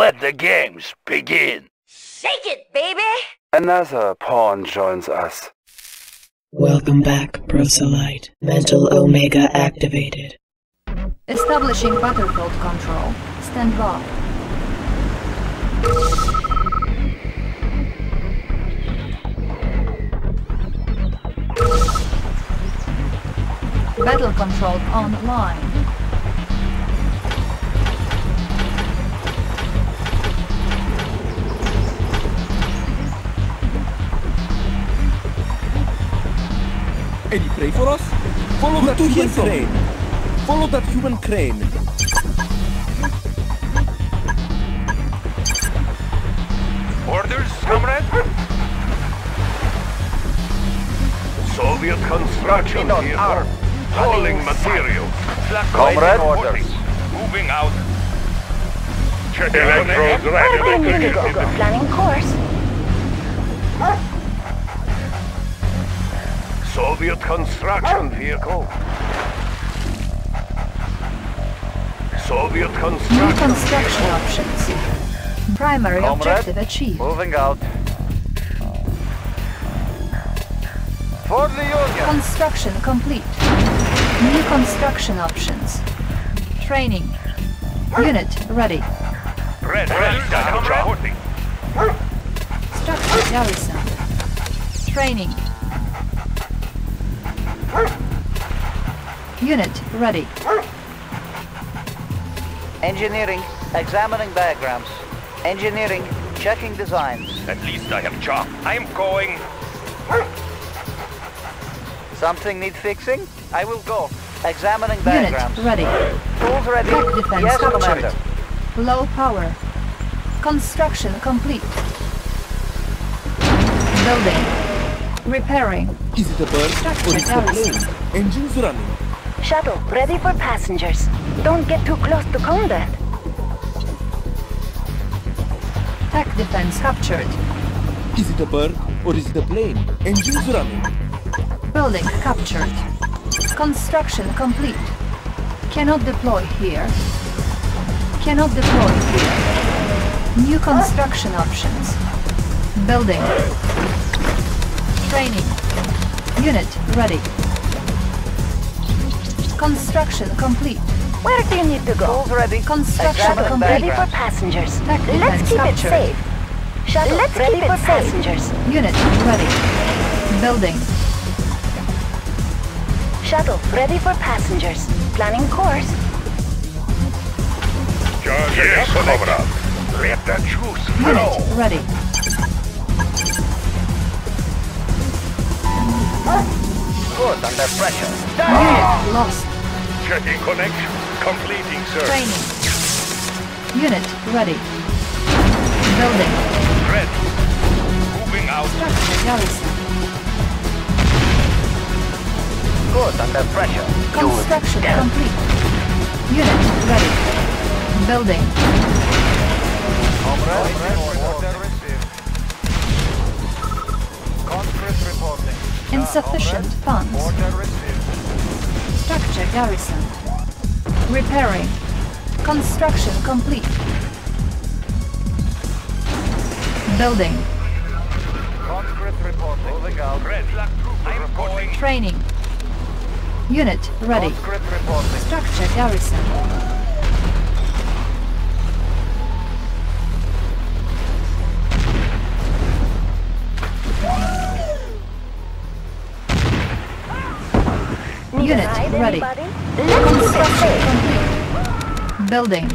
Let the games begin! Shake it, baby! Another pawn joins us. Welcome back, Proselyte. Mental Omega activated. Establishing battlefield control. Stand by. Battle control online. Any pray for us? Follow that human crane. Follow that human crane. Orders, comrade? Soviet construction here. Hauling material. Comrade, orders. Moving out. Check electrodes ready. Planning course. Soviet construction vehicle. Soviet construction. New construction options. Primary objective achieved. Moving out. For the Union. Construction complete. New construction options. Training. Unit ready. Ready. Structure garrison. Training. Unit ready. Engineering, examining diagrams. Engineering, checking designs. At least I have chalk. I am going. Something needs fixing? I will go. Examining diagrams. Unit ready. Tools ready. Top defense yes, Commander. Low power. Construction complete. Building. Repairing. Is it a bird or is it a plane? Engines running. Shuttle ready for passengers. Don't get too close to combat. Tech defense captured. Is it a bird or is it a plane? Engines running. Building captured. Construction complete. Cannot deploy here. Cannot deploy here. New construction options. Building. Training. Unit ready. Construction complete. Where do you need to go? Tools ready. Construction complete. Ready for passengers. Let's keep it safe. Let's keep it for passengers. Unit ready. Building. Shuttle ready for passengers. Planning course. Yes, comrade. Let the juice flow. Unit ready. Good under pressure. Unit lost. Checking connection. Completing search. Training. Unit ready. Building. Ready. Moving out. Structure garrison. Good under pressure. Construction complete. Unit ready. Building. Order received. Conference reporting. Insufficient funds. Structure garrison. Repairing. Construction complete. Building. Training. Unit ready. Structure garrison. Unit ready. Construction complete. Building.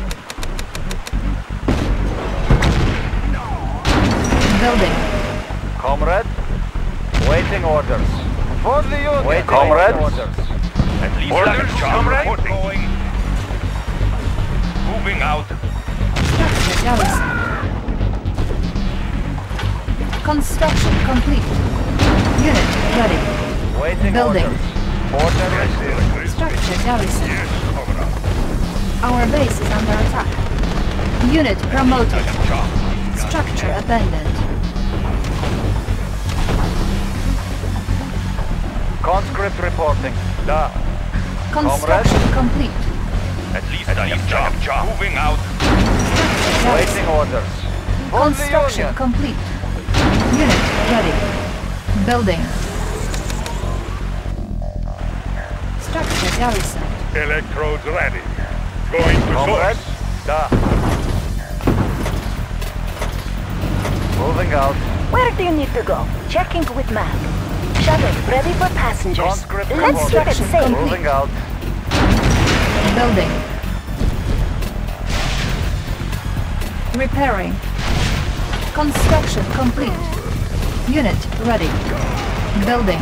Building. Comrade, waiting orders. For the Union. Waiting comrades. Orders. At least orders, comrade. Moving out. Structure garrison. Construction complete. Unit ready. Waiting building. Orders. Structure garrison. Our base is under attack. Unit promoted. Structure abandoned. Conscript reporting. Da. Construction complete. At least I have job. Moving out. Structure Awaiting orders. Construction complete. Unit ready. Building. Structure garrison. Electrode ready. Going to source. Da. Moving out. Where do you need to go? Checking with map. Shuttle ready for passengers. Let's get it safe. Moving out. Building. Repairing. Construction complete. Unit ready. Building.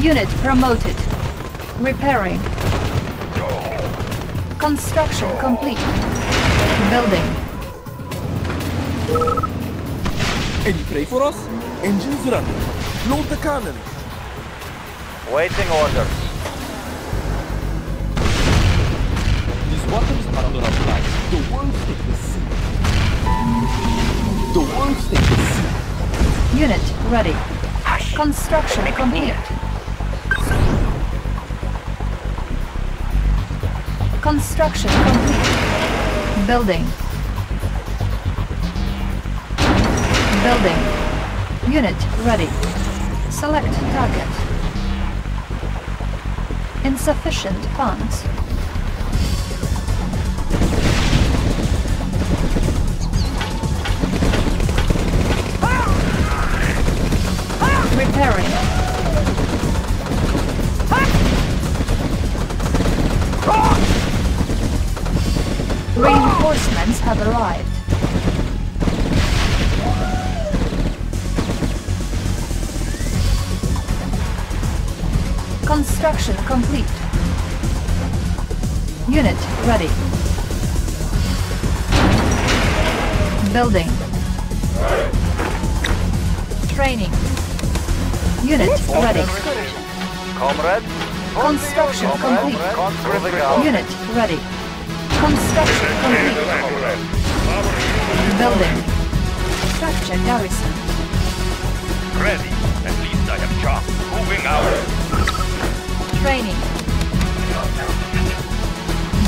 Unit promoted. Repairing. Construction complete. Building. Any pray for us? Engines run. Load the cannon. Waiting orders. These waters are under attack. The world take the sea. The world take the sea. Unit ready. Construction complete. Construction complete. Building. Building. Unit ready. Select target. Insufficient funds. Repairing. Reinforcements have arrived. Construction complete. Unit ready. Building. Training. Unit ready. Comrade. Construction complete. Unit ready. Construction complete. Building. Structure garrison. Ready. At least I have charge. Moving out. Training.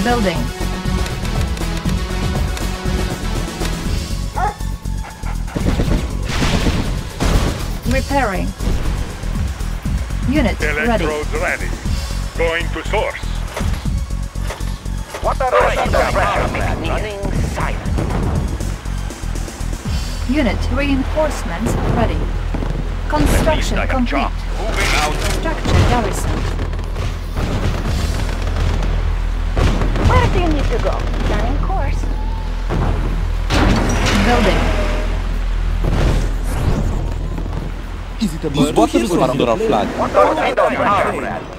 Building. Repairing. Unit ready. Electrode ready. Going to source. What are we running silent? Unit reinforcements ready. Construction complete. Structure garrison. Where do you need to go? Planning course. Building. These bottles are under our flag.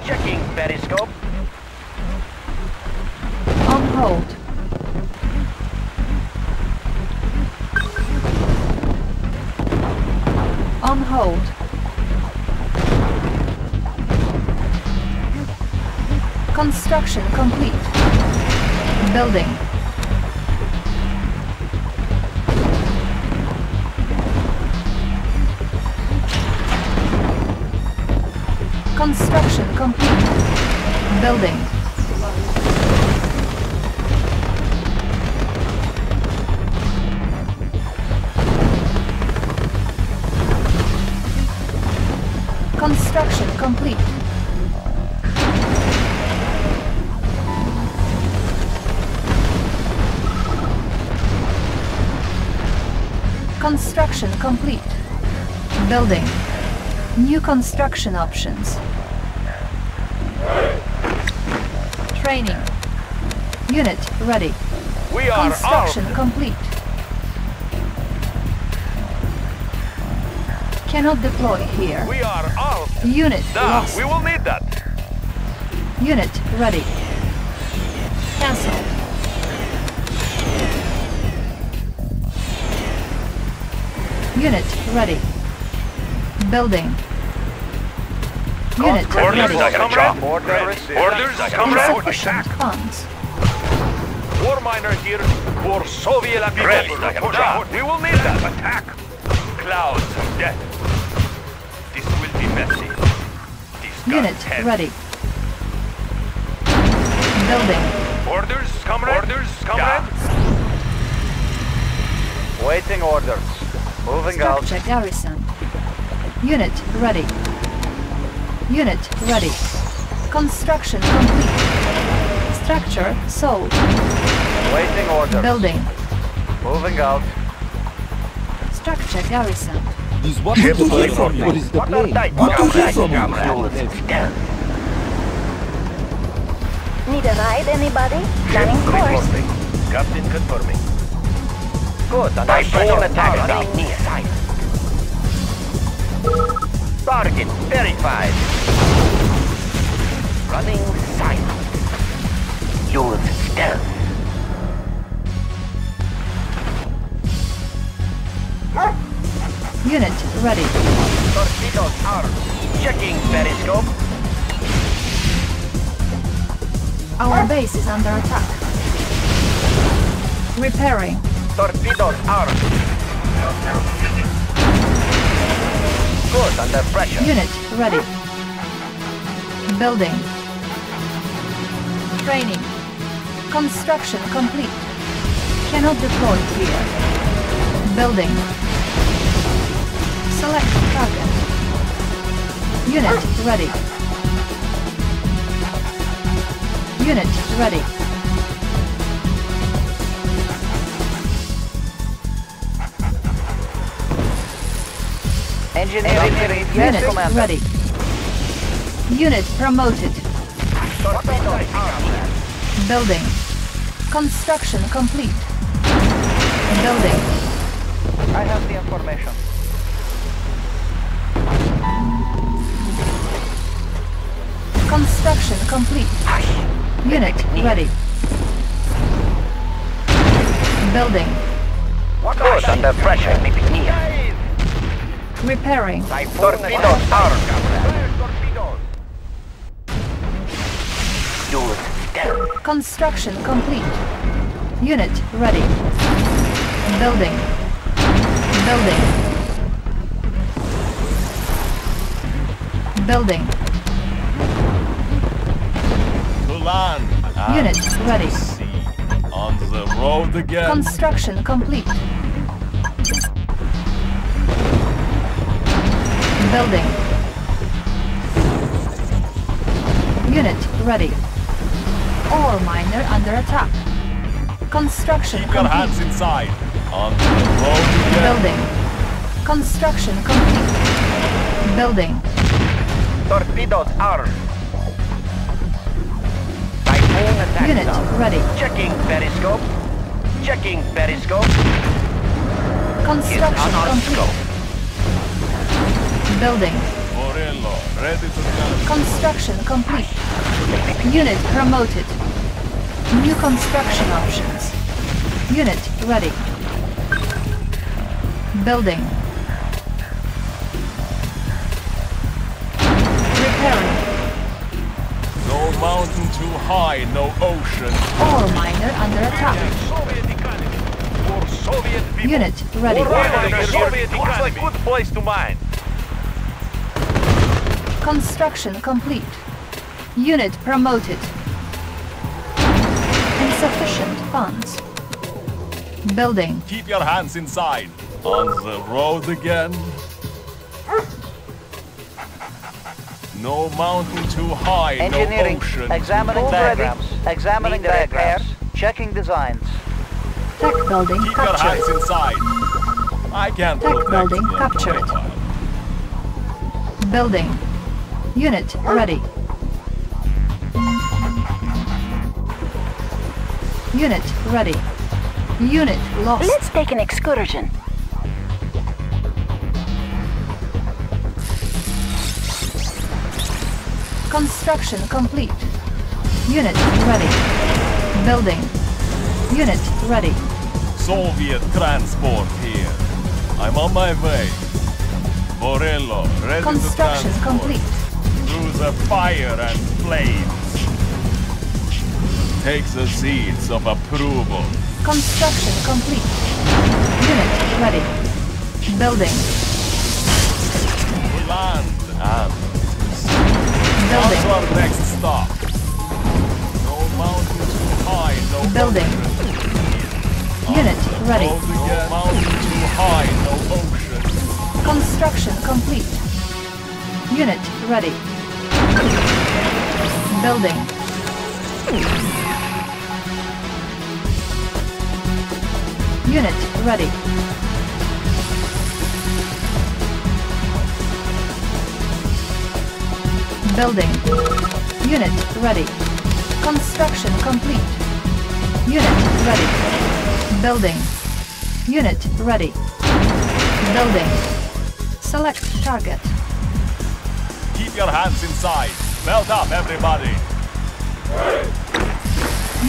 Checking periscope. On hold. On hold. Construction complete. Building. Construction complete. Building. Construction complete. Construction complete. Building. New construction options. Training. Unit ready. We are construction complete. Cannot deploy here. We are out. Unit lost. We will need that. Unit ready. Cancel. Unit ready. Building. Unit ready. Orders I have a job. Orders I have a attack. Funds. War miner here for Soviet ammunition. We will need that. Attack. Clouds of death. This will be messy. This unit ready. Building. Orders, comrade. Orders, comrade. Awaiting orders. Moving out. Garrison. Unit ready. Unit ready. Construction complete. Structure sold. Awaiting orders. Building. Moving out. Structure garrison. These what is the plane? What need a ride, anybody? Planning course. Reporting. Captain confirming. Good. I form attack on near side. Target verified. Running silent. Use stealth. Unit ready. Torpedoes armed. Checking periscope. Our base is under attack. Repairing. Torpedoes armed. Good, under pressure. Unit ready. Building. Training. Construction complete. Cannot deploy here. Building. Select target. Unit ready. Unit ready. Engineering unit ready. Unit promoted. Building. Construction complete. Building. I have the information. Construction complete. Unit ready. Building. Course under pressure. Repairing. Torpedoes armed. Construction complete. Unit ready. Building. Building. Building. Unit ready. On the road again. Construction complete. Building. Unit ready. Ore miner under attack. Construction complete. Keep your hands inside. On the road again. Building. Construction complete. Building. Torpedoes armed. Unit ready. Checking periscope. Checking periscope. Construction complete. Building. Morello, ready to go. Construction complete. Unit promoted. New construction options. Unit ready. Building. Repairing. No mountain too high, no ocean. Ore miner under attack. For Soviet people. Unit ready. Soviet looks like a good place to mine. Construction complete. Unit promoted. Insufficient funds. Building. Keep your hands inside. On the road again. No mountain too high, engineering. No ocean. Examining diagrams. Examining the repairs. Checking designs. Tech building keep captured. Your hands inside. I can't tech building captured. Time. Building. Unit ready. Unit ready. Unit lost. Let's take an excursion. Construction complete. Unit ready. Building. Unit ready. Soviet transport here. I'm on my way. Morello, ready construction to transport. Complete. Through the fire and flames. Take the seeds of approval. Construction complete. Unit ready. Building. Land and building. Our next stop. No mountain too high, no building. Unit ready. No mountain too high, no ocean. Construction complete. Unit ready. Building. Unit ready. Building. Unit ready. Construction complete. Unit ready. Building. Unit ready. Building. Select target. Keep your hands inside. Melt up, everybody.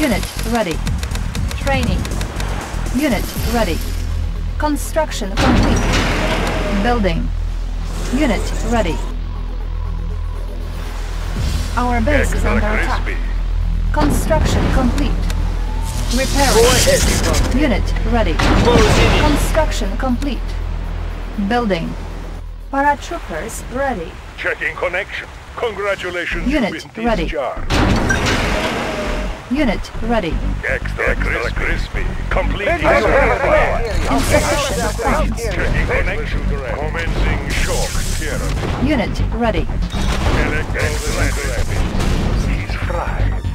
Unit ready. Training. Unit ready. Construction complete. Building. Unit ready. Our base is under attack. Construction complete. Repairing. Unit ready. Construction complete. Building. Paratroopers ready. Checking connection. Congratulations. Unit ready. Unit ready. Extra crispy. Complete. Insufficient funds. Checking connection. Commencing shock theory. Unit ready. He's fried.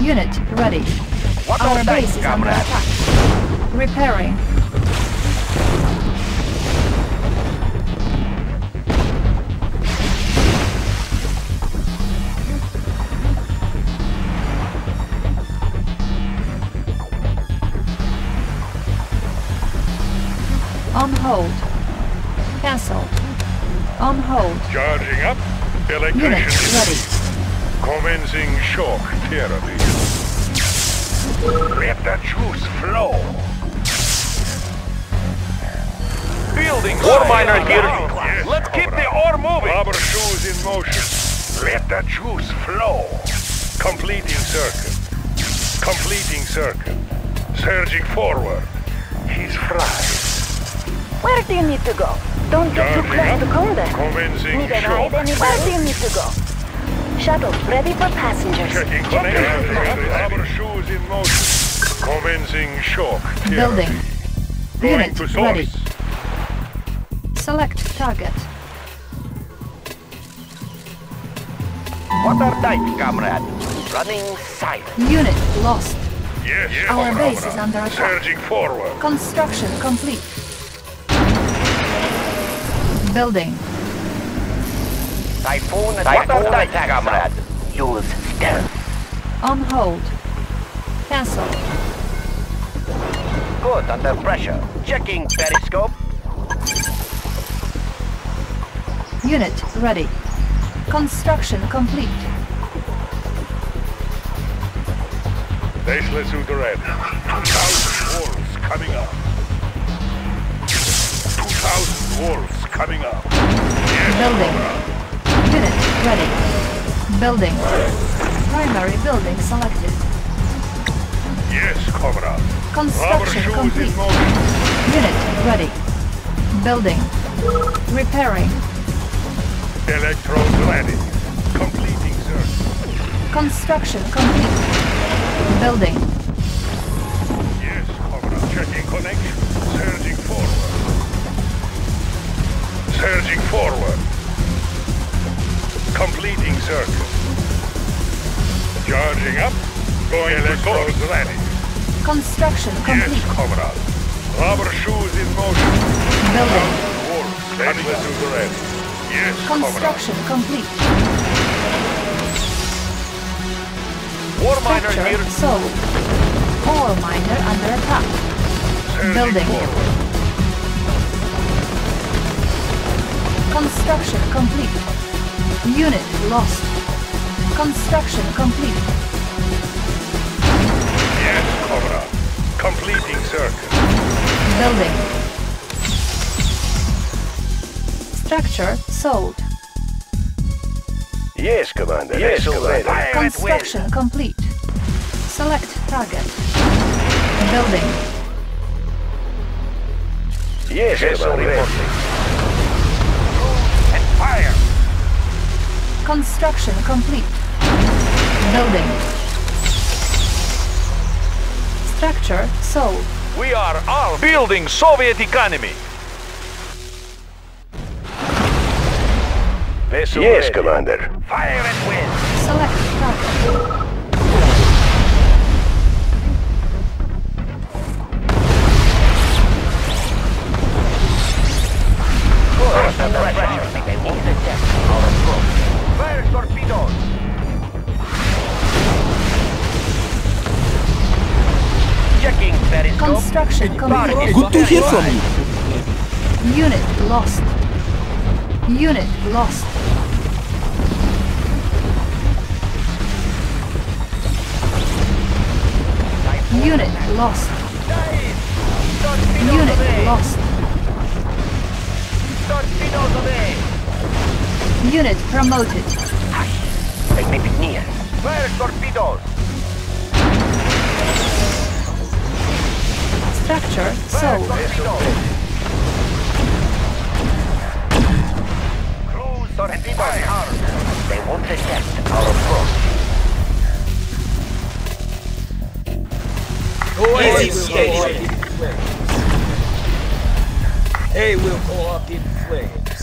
Unit ready. Our base is under attack. Repairing. On hold. Cancel. On hold. Charging up. Unit ready. Commencing shock therapy. Let the juice flow. Building. Ore miner here. Yes, let's keep the ore moving. Rubber shoes in motion. Let the juice flow. Completing circuit. Completing circuit. Surging forward. He's fried. Where do you need to go? Don't get too close to combat. Need an eye at anywhere? Where do you need to go? Shuttle ready for passengers. Checking our shoes in motion. Commencing shock theory. Building. Unit ready. Select target. Water tight, comrade. Running silent. Unit lost. Yes. Our base is under attack. Surging forward. Construction complete. Building. Typhoon attack, comrade. Use stealth. On hold. Cancel. Good, under pressure. Checking periscope. Unit ready. Construction complete. Baseless to the red. 2,000 wolves coming up. 2,000 wolves. Coming up. Yes. Building. Unit ready. Building. Primary building selected. Yes, comrade. Construction complete. Unit ready. Building. Repairing. Electrode ready. Completing circuit. Construction complete. Building. Yes, comrade. Checking connection. Surging forward. Surging forward. Completing circuit. Charging up. Going electrode ready. Construction complete. Yes, comrade. Rubber shoes in motion. Building. Coming to the red. Yes, construction complete. War miner here. Sold. Ore miner under attack. Surging building. Forward. Construction complete. Unit lost. Construction complete. Yes, comrade. Completing circuit. Building. Structure sold. Yes, commander. Yes, commander. Construction complete. Select target. Building. Yes, commander. Fire. Construction complete. Building. Structure sold. We are all building Soviet economy. Vessel yes, ready. Commander. Fire and wind. Select target. Under pressure. They won't detect our approach. Fire torpedoes. Checking periscope. Construction complete. Good to hear from you. Unit lost. Unit lost. Unit lost. Unit lost. Unit promoted. Magnetic near. Fire torpedoes. Structure sold. Cruise torpedoes. They won't detect our approach. They will go up in flames.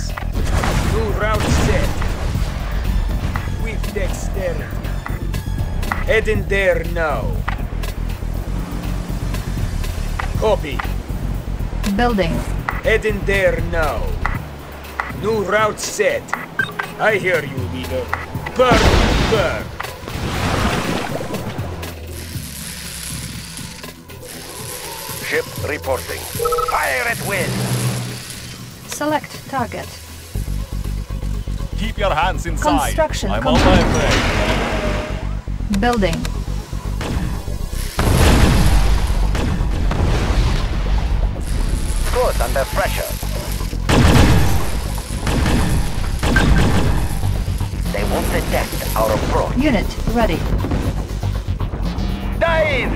New route set. With dexterity. Head in there now. Copy. Building. Head in there now. New route set. I hear you, leader. Burn, burn. Ship reporting. Fire at will. Select target. Keep your hands inside. Construction I'm complete. On my way. Building. Good under pressure. They won't detect our approach. Unit ready. Dive!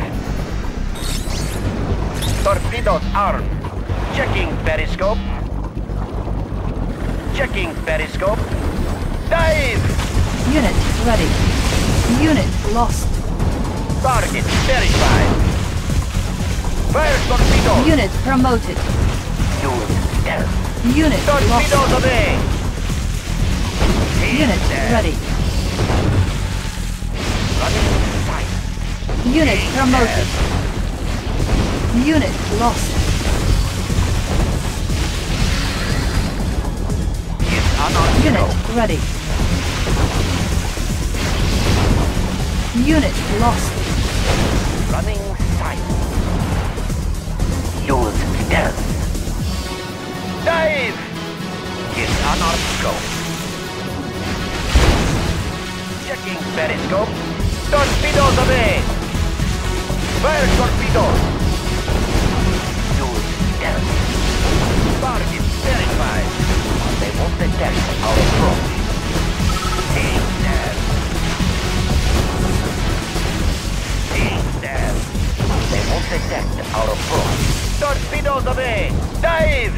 Torpedoes armed. Checking periscope. Checking periscope. Dive! Unit ready. Unit lost. Target verified. Fire torpedoes. Unit promoted. Unit lost. Torpedoes obey. Unit ready. Unit promoted. Unit lost. Unit ready. Unit lost. Running sight. Use stealth. Dive! It's on our scope. Checking periscope. Torpedoes away! Fire torpedoes! Target verified. They won't detect our approach. Take them. Take them. They won't detect our approach. Torpedoes away. Dive.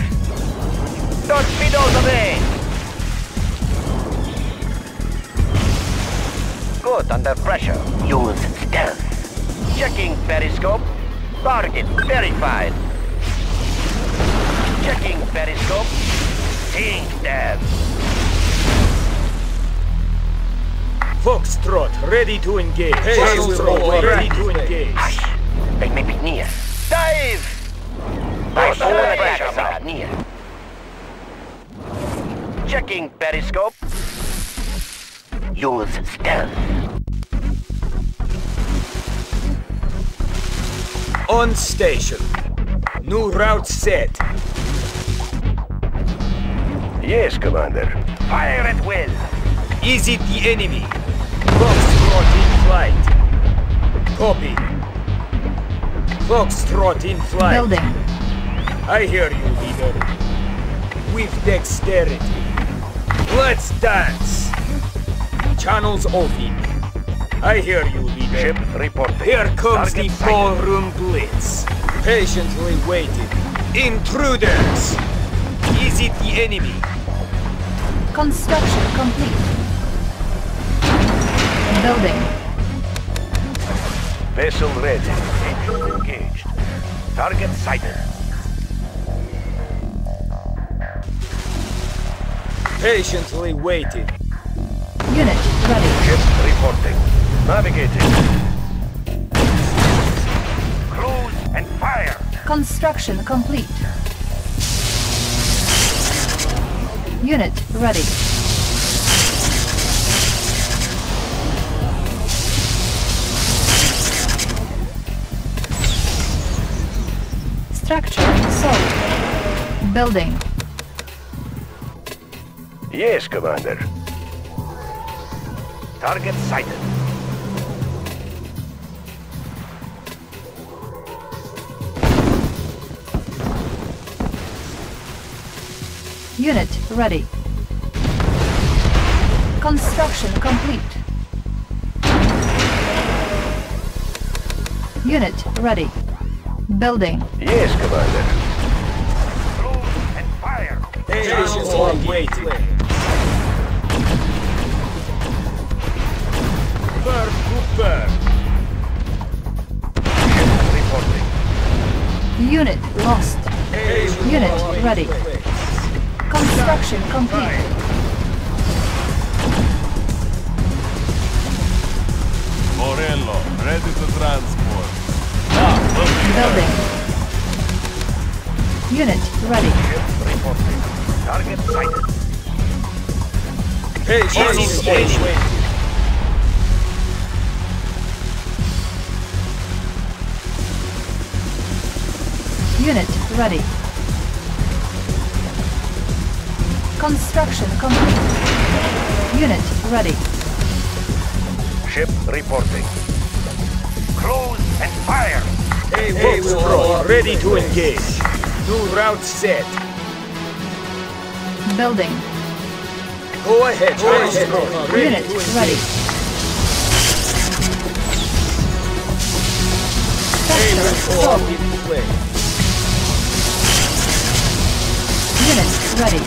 Torpedoes away. Good under pressure. Use stealth. Checking periscope. Target verified. Checking periscope. Sink them. Foxtrot, ready to engage. Foxtrot, ready to engage. Hush. They may be near. Dive! I saw the pressure near. Checking periscope. Use stealth. On station. New route set. Yes, Commander. Fire at will. Is it the enemy? Foxtrot in flight. Copy. Foxtrot in flight. Building. I hear you, leader. With dexterity. Let's dance. Channels open. I hear you, leader. Ship reporting. Here comes target the ballroom blitz. Patiently waiting. Intruders! Is it the enemy? Construction complete. Building. Vessel ready. Engines engaged. Target sighted. Patiently waiting. Unit ready. Ship reporting. Navigating. Cruise and fire. Construction complete. Unit ready. Structure solid. Building. Yes, Commander. Target sighted. Unit ready. Construction complete. Unit ready. Building. Yes, Commander. Close and fire. Patience or waiting. Burn to burn. Reporting. Unit lost. Unit ready. Construction complete. Morello, ready to transport. Building. Unit ready. Reporting. Target sighted. Patience. Unit ready. Construction complete. Unit ready. Ship reporting. Close and fire. A will ready to engage. New route set. Building. Go ahead. Unit ready. A will in play. Unit ready.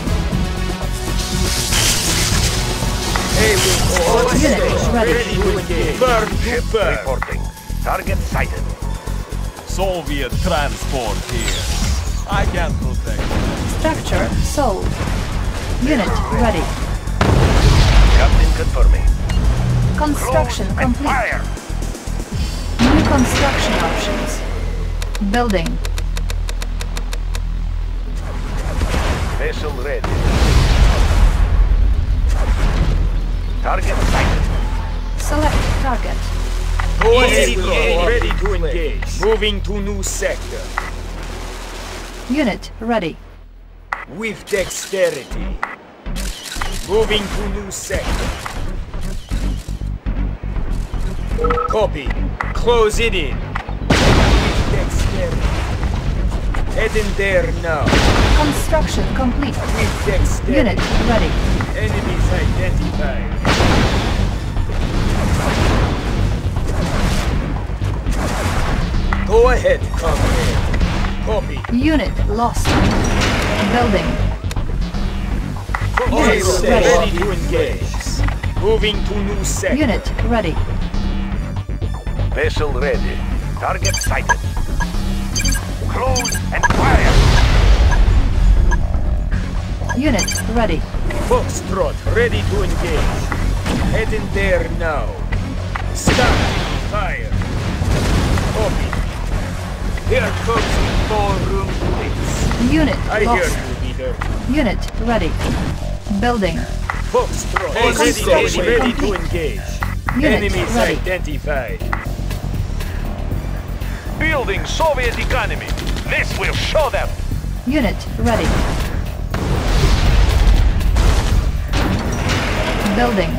Unit ready. Burn to burn. Reporting. Target sighted. Soviet transport here. I can protect. Structure sold. Unit ready. Captain confirming. Construction complete. Fire. New construction options. Building. Vessel ready. Target sighted. Select target. Ready to engage. Moving to new sector. Unit ready. With dexterity. Moving to new sector. Copy. Close it in. With dexterity. Head in there now. Construction complete. Unit ready. Enemies identified. Go ahead, comrade. Copy. Unit lost. Building. Unit ready to engage. Moving to new sector. Unit ready. Vessel ready. Target sighted. Close and fire! Unit ready. Foxtrot ready to engage. Head in there now. Stop! Fire! Copy. Here comes the ballroom blitz. Unit lost. Unit ready. Building. Foxtrot ready to engage. Unit enemies ready. Identified. Building Soviet economy. This will show them. Unit ready. Building.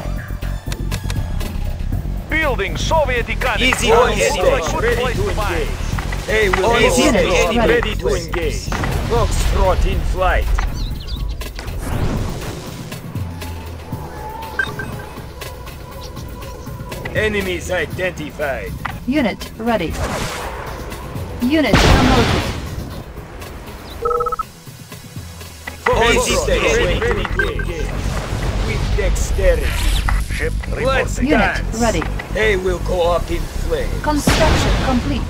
Building Soviet economy. Easy on ready to engage. They will be ready to engage. Foxtrot in flight. Enemies identified. Unit ready. Unit promoted. With dexterity. Ship reporting. Unit ready. They will go up in flames. Construction complete.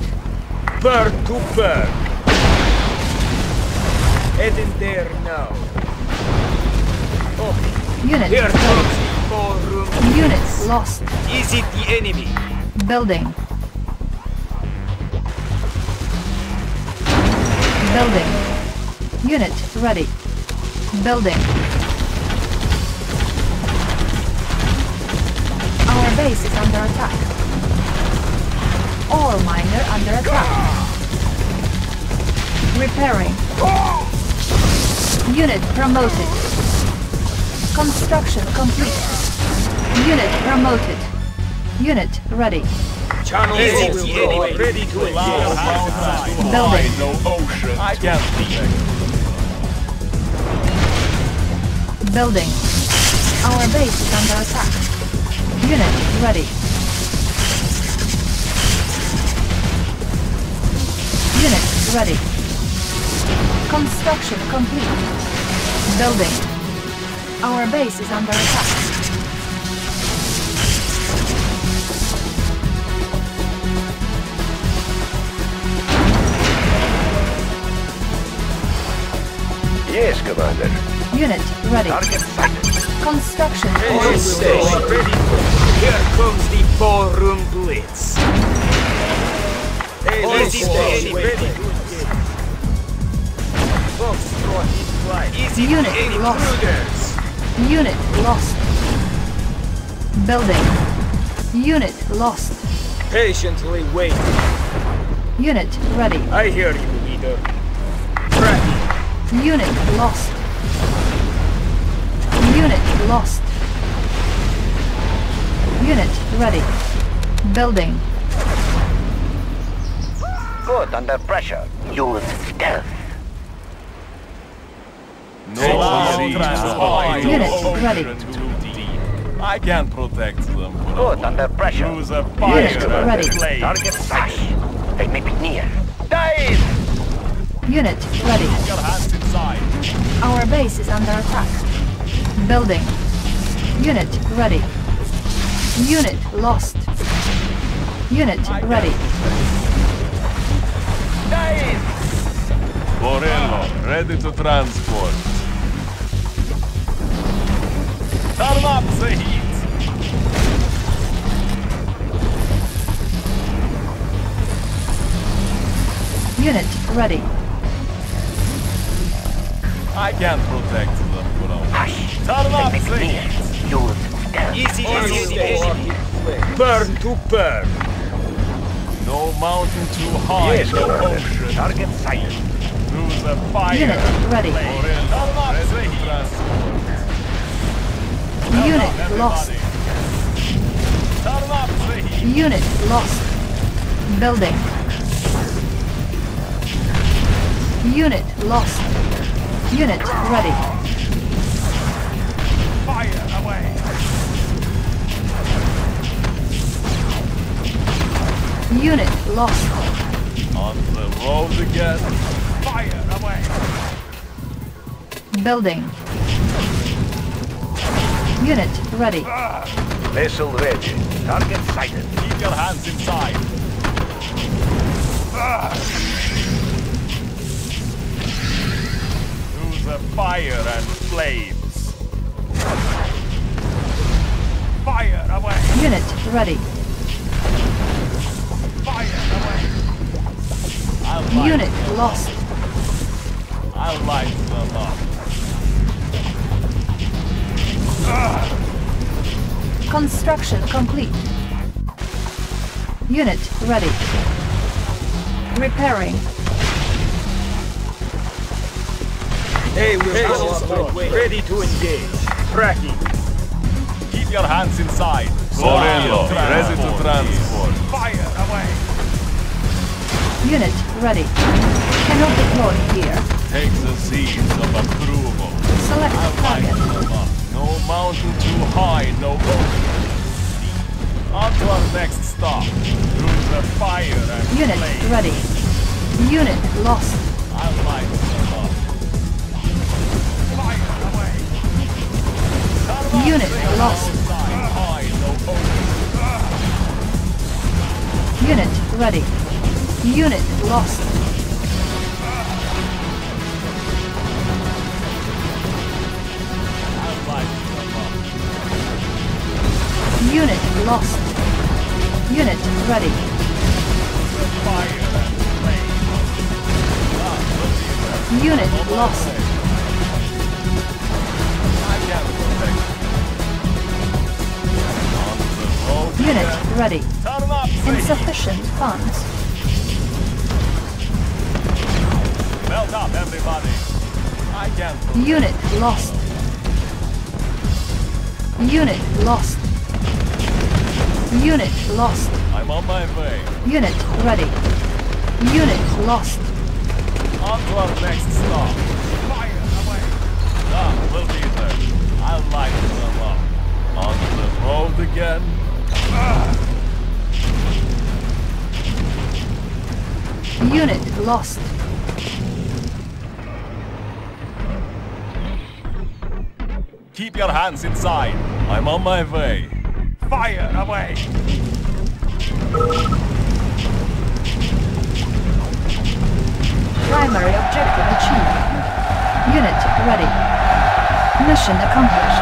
Burn to burn. Head in there now. Oh. Unit here comes the ballroom. Units lost. Is it the enemy? Building. Building. Unit ready. Building. Our base is under attack. All miner under attack. Repairing. Unit promoted. Construction complete. Unit promoted. Unit ready. Channel is anyway ready to allow building. No ocean. I can't be. Building. Our base is under attack. Unit ready. Unit ready. Construction complete. Building. Our base is under attack. Yes, Commander. Unit ready. Target sighted. Construction ready. Here comes the ballroom blitz. Unit lost. Unit lost. Building. Unit lost. Patiently wait. Unit ready. I hear you, leader. Ready. Unit lost. Unit lost. Unit ready. Building. Good under pressure. Use stealth. Unit ready. I can protect them. Good under pressure. Use a fire. Unit ready. Target sighted. They may be near. Dive! Unit ready. Our base is under attack. Building. Unit ready. Unit lost. Unit ready. Borello, ready to transport. Turn up the heat. Unit ready. I can't protect them, but I'll turn easy, easy, easy. Burn to burn. No mountain too high. Yes, no ocean. Target sighted. Lose the fire. Unit ready. Unit lost. Unit lost. Building. Unit lost. Unit ready. Fire away. Unit lost. On the road again. Fire away. Building. Unit ready. Vessel ready. Target sighted. Keep your hands inside. The fire and flames. Fire away. Unit ready. Fire away. Unit lost. I'll light them up. Construction complete. Unit ready. Repairing. Hey, we're ready to engage. Tracking. Keep your hands inside. Borello, ready to transport. Fire away. Unit ready. Cannot deploy here. Take the seeds of approval. Select target. No mountain too high, no boat. On to our next stop. Through the fire and unit play. Ready. Unit lost. I like them up. Unit lost. Unit ready. Unit lost. lost. Unit ready. Unit lost. Unit ready. Insufficient funds. Melt up, everybody. I cancel. Unit lost. Unit lost. Unit lost. I'm on my way. Unit ready. Unit lost. On to our next stop. Fire away. Ah, we'll be there. I like it a lot. On the road again. Ah. Unit lost. Keep your hands inside. I'm on my way. Fire away! Primary objective achieved. Unit ready. Mission accomplished.